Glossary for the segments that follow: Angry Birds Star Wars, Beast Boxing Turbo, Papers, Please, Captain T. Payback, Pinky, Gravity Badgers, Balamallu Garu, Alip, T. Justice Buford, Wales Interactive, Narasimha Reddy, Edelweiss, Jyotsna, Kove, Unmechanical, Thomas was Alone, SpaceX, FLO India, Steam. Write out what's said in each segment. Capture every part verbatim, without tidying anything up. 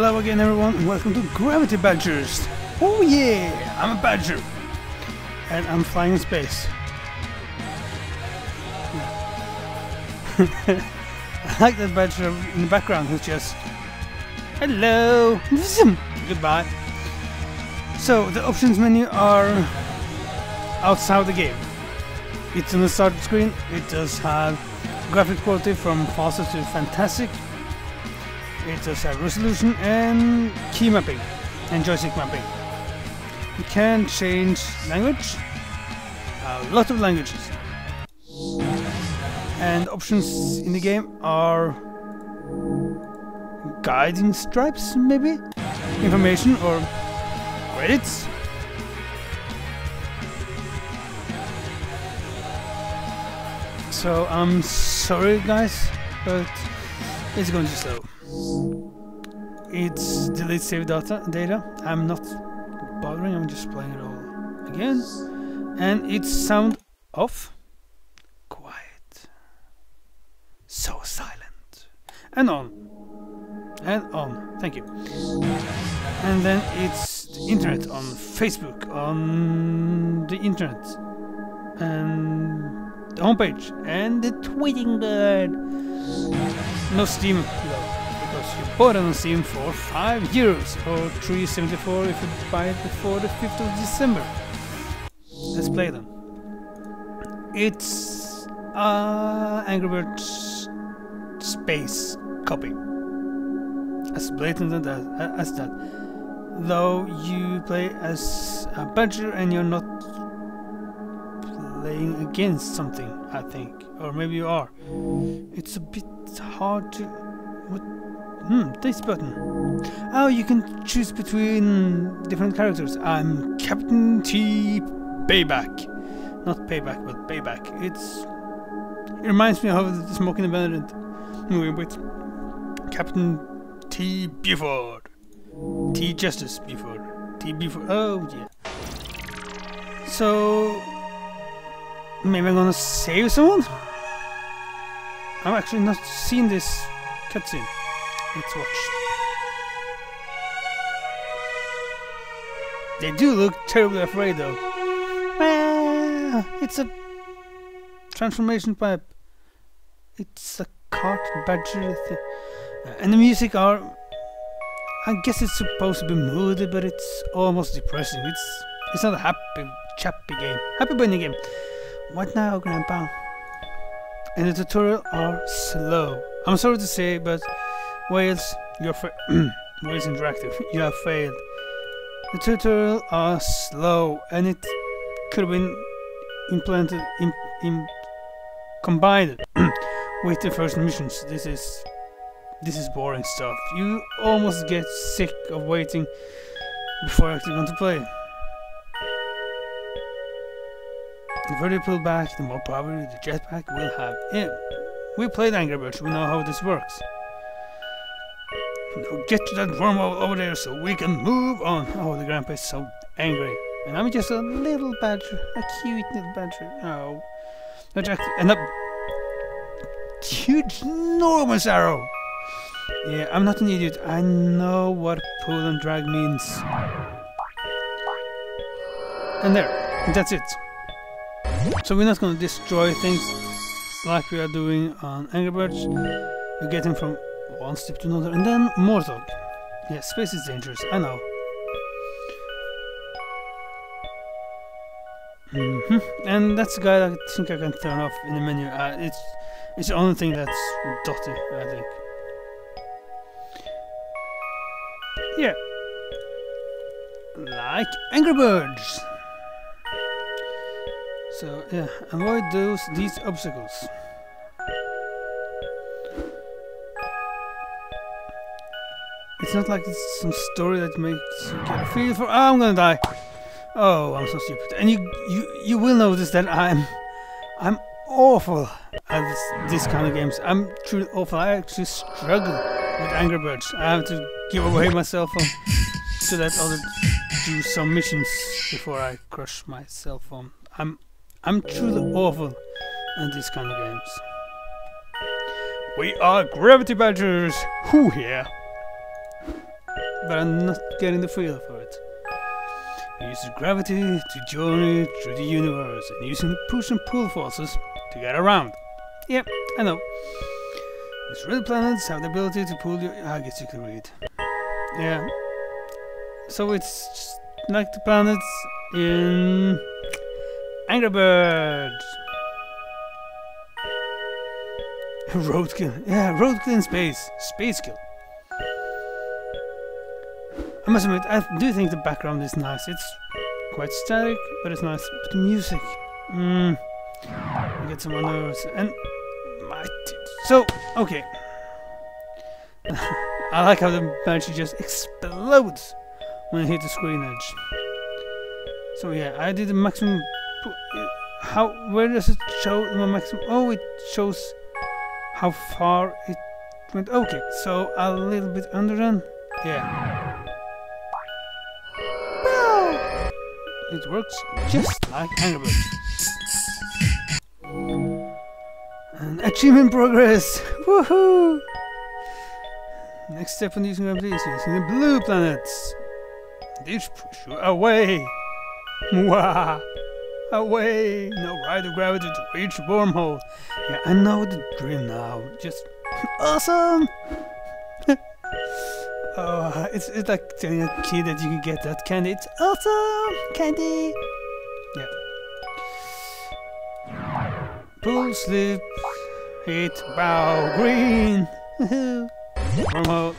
hello again everyone, welcome to Gravity Badgers! Oh yeah, I'm a badger! And I'm flying in space. I like that badger in the background who's just... hello! Goodbye. So, the options menu are outside the game. It's on the start screen, it does have graphic quality from fastest to fantastic. It does have resolution and key mapping and joystick mapping. You can change language, a lot of languages. And options in the game are guiding stripes, maybe? Information or credits? So I'm sorry guys, but it's going too slow. It's delete save data, data. I'm not bothering, I'm just playing it all again. And it's sound off. Quiet. So silent. And on. And on. Thank you. And then it's the internet on Facebook, on the internet. And the homepage. And the tweeting bird. No Steam though. You bought it on Steam for five euros or three seventy-four if you buy it before the fifth of December. Let's play them. It's uh, Angry Birds Space copy. As blatant as that. Though you play as a badger and you're not playing against something, I think. Or maybe you are. It's a bit hard to... what? Hmm, this button. Oh, you can choose between different characters. I'm Captain T. Payback. Not Payback, but Payback. It's... it reminds me of the Smoking the Bandit movie with Captain T. Buford. T. Justice Buford. T. Buford. Oh, yeah. So... maybe I'm gonna save someone? I'm actually not seeing this cutscene. Let's watch. They do look terribly afraid though. Ah, it's a transformation pipe. It's a cart badger thing. And the music are... I guess it's supposed to be moody, but it's almost depressing. It's it's not a happy, chappy game. Happy bunny game. What now, Grandpa? And the tutorial are slow. I'm sorry to say, but Wales, you're Wales Interactive, you have failed. The tutorial are slow, and it could have been implanted, in, in combined with the first missions. This is this is boring stuff. You almost get sick of waiting before actually going to play. The further you pull back, the more power the jetpack will have. Yeah, we played Angry Birds. We know how this works. Now get to that wormhole over there so we can move on. Oh, the grandpa is so angry. And I'm just a little badger. A cute little badger. Oh. And a huge, enormous arrow. Yeah, I'm not an idiot. I know what pull and drag means. And there. That's it. So we're not going to destroy things like we are doing on Angry Birds. You're getting from one step to another, and then more talk. Yeah, space is dangerous, I know. Mm-hmm. And that's the guy that I think I can turn off in the menu. Uh, it's it's the only thing that's dotty, I think. Yeah. Like Angry Birds! So, yeah, avoid those these obstacles. It's not like it's some story that makes you get a feel for... oh, I'm gonna die! Oh, I'm so stupid. And you you, you will notice that I'm... I'm awful at this, this kind of games. I'm truly awful. I actually struggle with Angry Birds. I have to give away my cell phone so that I'll do some missions before I crush my cell phone. I'm, I'm truly awful at these kind of games. We are Gravity Badgers! Who here? but I'm not getting the feel for it. He uses gravity to journey through the universe and using the push and pull forces to get around. Yep, I know. These red planets have the ability to pull your... I guess you can read. Yeah. So it's like the planets in Angry Birds. Roadkill. Yeah, roadkill in space. Space kill. I must admit, I do think the background is nice. It's quite static, but it's nice. But the music, mmm, I get some on my nerves. And my so okay. I like how the battery just explodes when I hit the screen edge. So yeah, I did the maximum. How? Where does it show my maximum? Oh, it shows how far it went. Okay, so a little bit under then. Yeah. It works just like Angry Birds. And achievement progress! Woohoo! Next step on using gravity is using the blue planets. This push you away! Mwah! Away! No ride of gravity to reach wormhole. Yeah, I know the dream now. Just awesome! Oh, it's, it's like telling a kid that you can get that candy. It's awesome! Candy! Yeah. Pull, slip, hit, bow, green! Woohoo! Wormhole.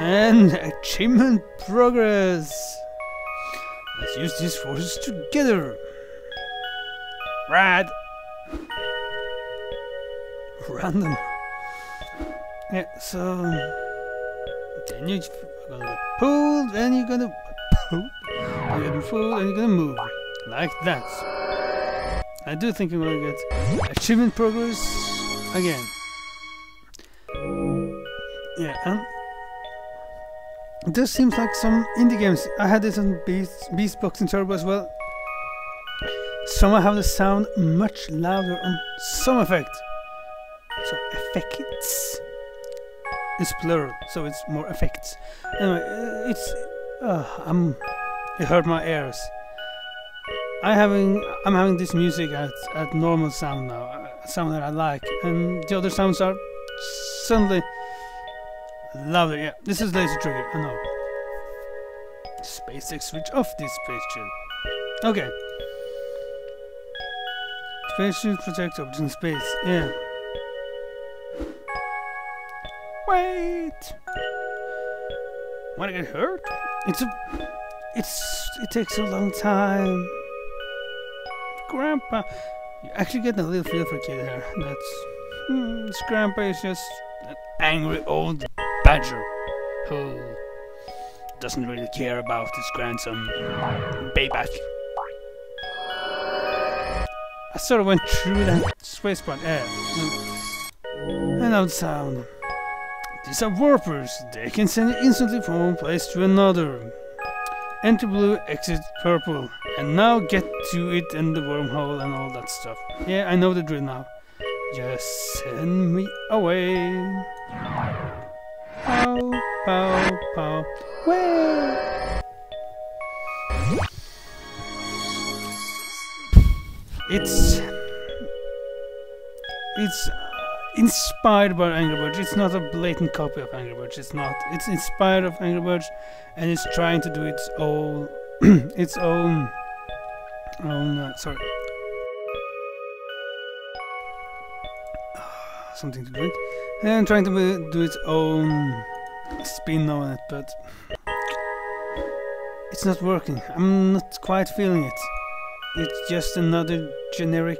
And achievement progress! Let's use these forces together! Rad! Random. Yeah, so... Then you're gonna get pulled, then you're gonna pull, you're gonna pull, and you're gonna move. Like that. I do think you're gonna get achievement progress again. Yeah, and this seems like some indie games. I had this on Beast, Beast Boxing Turbo as well. Some have the sound much louder on some effect. So, effects. It's plural, so it's more effects. Anyway, it's uh, I'm. It hurt my ears. I having I'm having this music at at normal sound now, uh, sound that I like, and the other sounds are suddenly louder. Yeah, this is laser trigger. I know. SpaceX switch off this station. Okay. Spaceship protect objects in space. Yeah. Wait! Wanna get hurt? It's a... It's... It takes a long time. Grandpa... You're actually getting a little feel for a kid here. That's... Hmm, this grandpa is just... an angry old badger. Who... doesn't really care about his grandson. Payback. I sort of went through that space part. Yeah. And out sound. These are warpers. They can send it instantly from one place to another. Enter blue, exit purple. And now get to it and the wormhole and all that stuff. Yeah, I know the drill now. Just send me away. Pow, pow, pow. Way! It's... It's... inspired by Angry Birds. It's not a blatant copy of Angry Birds. It's not. It's inspired of Angry Birds, and it's trying to do its own, its own, own. Uh, sorry, something to drink, and trying to do its own spin on it, but it's not working. I'm not quite feeling it. It's just another generic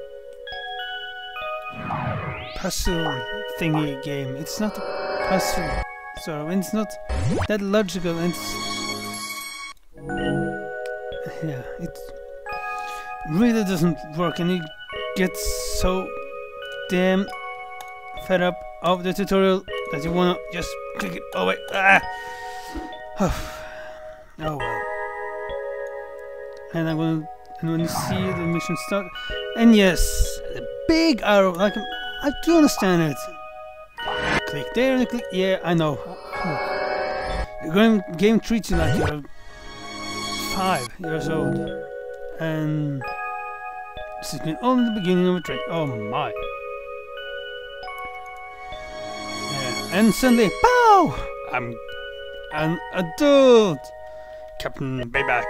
puzzle thingy game. It's not a puzzle, so it's not that logical. And yeah, it really doesn't work, and you get so damn fed up of the tutorial that you wanna just click it. Oh wait, ah. Oh well. And I'm gonna. And when you see the mission start, and yes, the big arrow. Like. I do understand it. Click there and click. Yeah, I know. Oh. game, game treats you like you're five years old, and this has been only the beginning of a train. Oh my! Yeah. And suddenly, pow! I'm an adult, Captain Payback.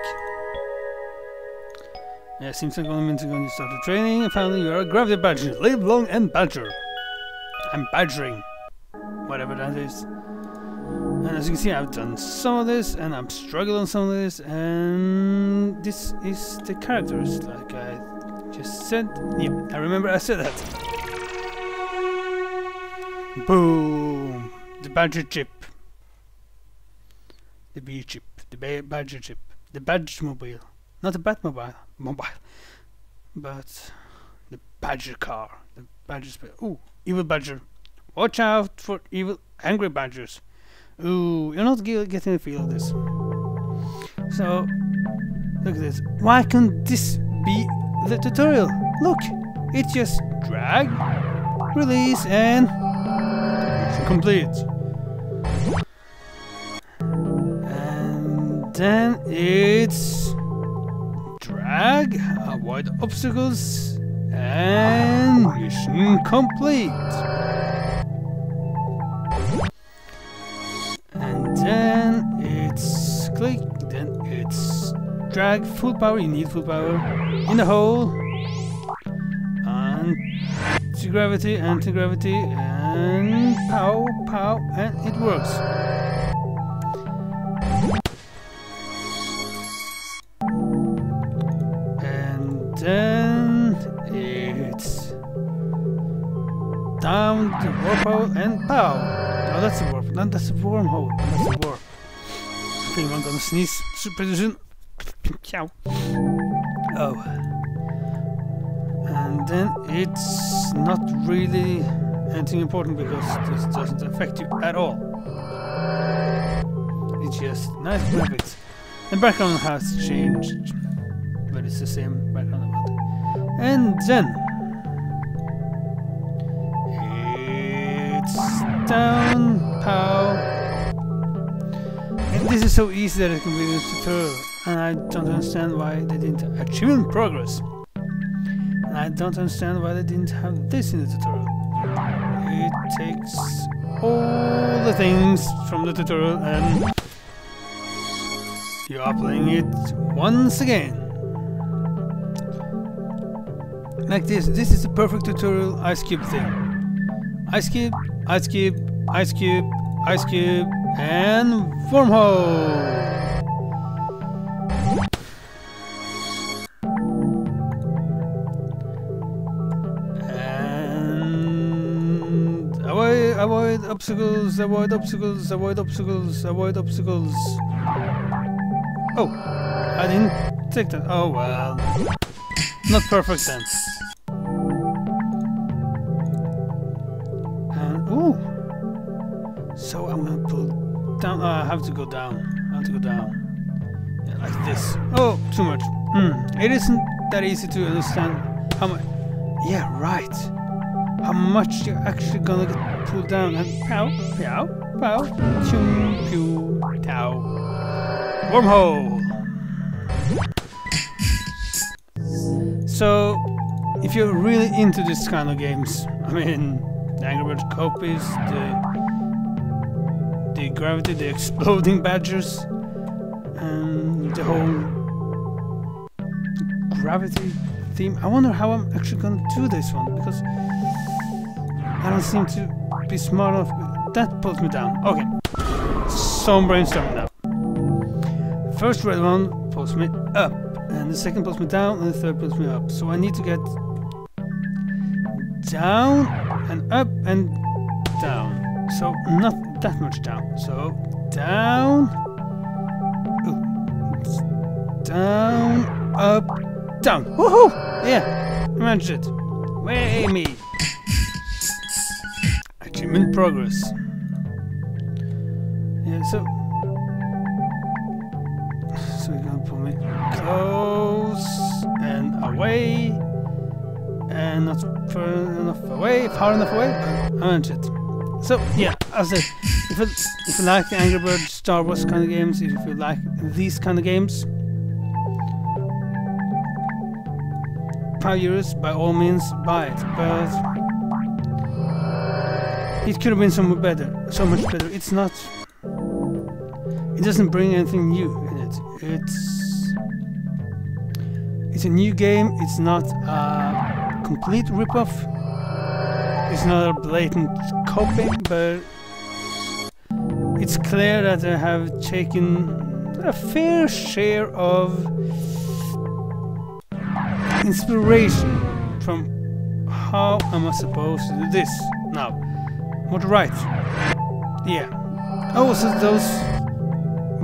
Yeah, seems like only minutes ago you started training, and finally you are a Gravity Badger. Live long and badger. I'm badgering, whatever that is. And as you can see, I've done some of this, and I'm struggling on some of this, and this is the characters, like I just said. Yep, I remember I said that. Boom! The badger chip. The bee chip. The ba badger chip. The badge mobile. Not the Batmobile. Mobile. But the badger car. The badger spell. Ooh, evil badger. Watch out for evil angry badgers. Ooh, you're not getting the feel of this. So, look at this. Why can't this be the tutorial? Look, it's just drag, release, and complete. And then it's drag, avoid obstacles, and mission complete. Then it's click, then it's drag, full power, you need full power, in the hole, and to gravity, anti-gravity, and pow, pow, and it works. And then it's down the warp hole and pow. Oh, that's a warp. No, that's a wormhole. That's a warp. I think I'm gonna sneeze pretty soon. Ciao. Oh. And then it's not really anything important because this doesn't affect you at all. It's just nice graphics. The background has changed, but it's the same background. And then down, pow. And this is so easy that it can be a tutorial, and I don't understand why they didn't achieve progress. And I don't understand why they didn't have this in the tutorial. It takes all the things from the tutorial and you are playing it once again. Like this, this is the perfect tutorial ice cube thing. Ice cube, ice cube, ice cube, ice cube, and wormhole! And avoid, avoid obstacles, avoid obstacles, avoid obstacles, avoid obstacles. Oh, I didn't take that. Oh well. Not perfect then. Ooh. So I'm gonna pull down. Oh, I have to go down. I have to go down. Yeah, like this. Oh, too much. Mm. It isn't that easy to understand how much. Yeah, right. How much you're actually gonna get pulled down. And pow, pow, pow, chum, pew, pow. Wormhole! So, if you're really into this kind of games, I mean. The Angry Birds copies, the, the gravity, the exploding badgers, and the whole gravity theme. I wonder how I'm actually gonna do this one, because I don't seem to be smart enough. That pulls me down. Okay, some brainstorming now. First red one pulls me up, and the second pulls me down, and the third pulls me up. So I need to get down and up and down, so not that much down, so down, ooh, down, up, down, woohoo, yeah, managed it, way me, achievement progress, yeah, so, so you're gonna pull me close and away, and not far enough away, far enough away, but I managed it. So yeah, as I said, If you, if you like the Angry Birds Star Wars kind of games, if you like these kind of games, Papers, by all means, buy it. But it could have been so much better. So much better. It's not. It doesn't bring anything new in it. It's it's a new game. It's not a complete ripoff. It's not a blatant copy, but it's clear that they have taken a fair share of inspiration from how am I supposed to do this now? What right? Yeah. Also, those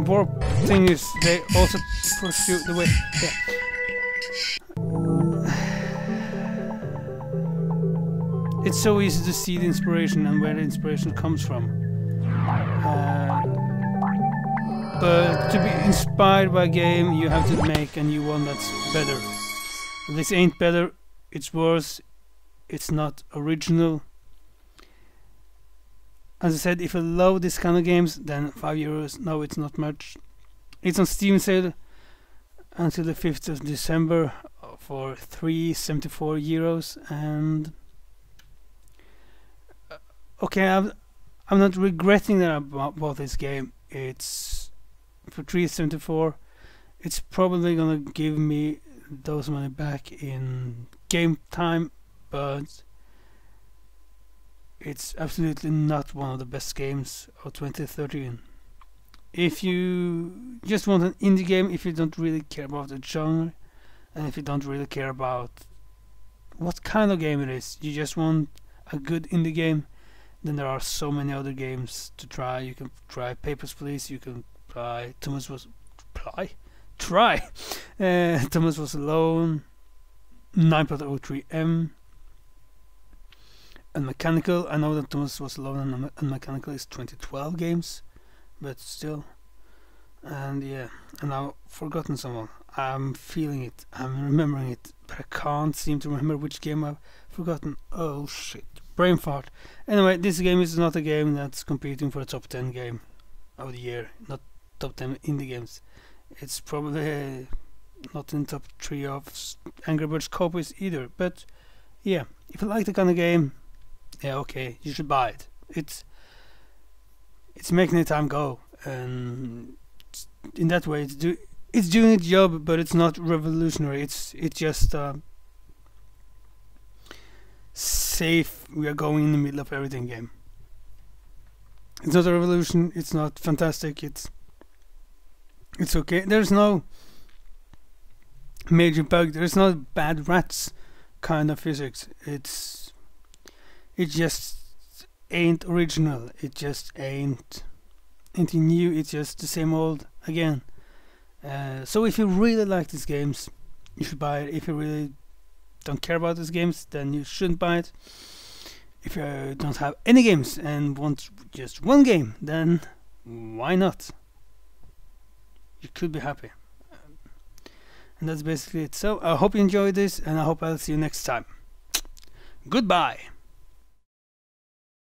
warp thingies, they also pursue the way. Yeah. It's so easy to see the inspiration and where the inspiration comes from. Uh, but to be inspired by a game, you have to make a new one that's better. This ain't better, it's worse, it's not original. As I said, if you love this kind of games, then five euros, no, it's not much. It's on Steam sale until the fifth of December for three seventy-four euros, and okay, I'm, I'm not regretting that I bought this game. It's for three seventy-four. It's probably gonna give me those money back in game time, but it's absolutely not one of the best games of twenty thirteen. If you just want an indie game, if you don't really care about the genre, and if you don't really care about what kind of game it is, you just want a good indie game, then there are so many other games to try. You can try Papers, Please, you can try Thomas was Ply. Try uh, Thomas Was Alone, nine point oh three M, Unmechanical. I know that Thomas Was Alone and Unmechanical is twenty twelve games, but still. And yeah, and I've forgotten someone. I'm feeling it, I'm remembering it, but I can't seem to remember which game I've forgotten. Oh shit, brain fart. Anyway, this game is not a game that's competing for a top ten game of the year, not top ten indie games. It's probably not in top three of Angry Birds copies either, but yeah, if you like the kind of game, yeah, okay, you should buy it. It's it's making the time go, and in that way, it's do it's doing its job, but it's not revolutionary. It's it's just uh, safe. We are going in the middle of everything game. It's not a revolution. It's not fantastic. It's It's okay. There's no major bug. There's no bad rats kind of physics. It's it just ain't original. It just ain't anything new. It's just the same old again. Uh, so if you really like these games, you should buy it. If you really don't care about these games, then you shouldn't buy it. If you don't have any games and want just one game, then why not? You could be happy. Um, and that's basically it. So I hope you enjoyed this, and I hope I'll see you next time. Goodbye.